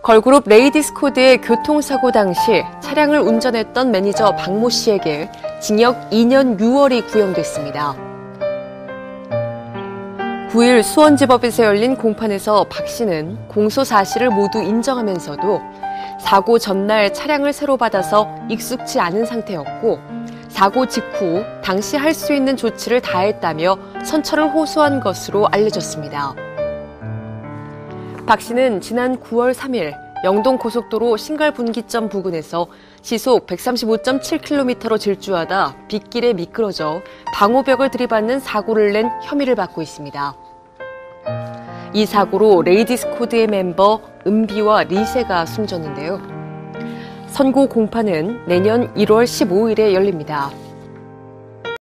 걸그룹 레이디스 코드의 교통사고 당시 차량을 운전했던 매니저 박모 씨에게 징역 2년 6월이 구형됐습니다. 9일 수원지법에서 열린 공판에서 박 씨는 공소 사실을 모두 인정하면서도 사고 전날 차량을 새로 받아서 익숙지 않은 상태였고 사고 직후 당시 할 수 있는 조치를 다했다며 선처를 호소한 것으로 알려졌습니다. 박 씨는 지난 9월 3일 영동고속도로 신갈분기점 부근에서 시속 135.7km로 질주하다 빗길에 미끄러져 방호벽을 들이받는 사고를 낸 혐의를 받고 있습니다. 이 사고로 레이디스 코드의 멤버 은비와 리세가 숨졌는데요. 선고 공판은 내년 1월 15일에 열립니다.